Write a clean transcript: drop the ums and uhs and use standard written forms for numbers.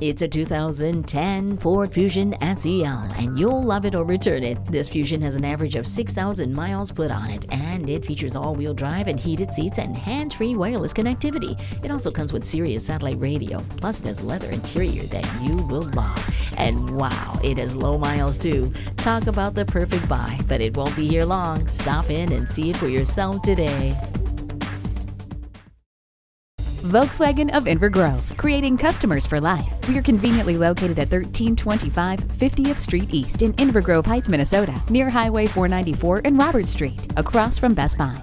It's a 2010 Ford Fusion SEL, and you'll love it or return it. This Fusion has an average of 6,000 miles put on it, and it features all-wheel drive and heated seats and hands-free wireless connectivity. It also comes with Sirius satellite radio, plus it has leather interior that you will love. And wow, it has low miles too. Talk about the perfect buy, but it won't be here long. Stop in and see it for yourself today. Volkswagen of Inver Grove, creating customers for life. We are conveniently located at 1325 50th Street East in Inver Grove Heights, Minnesota, near Highway 494 and Robert Street, across from Best Buy.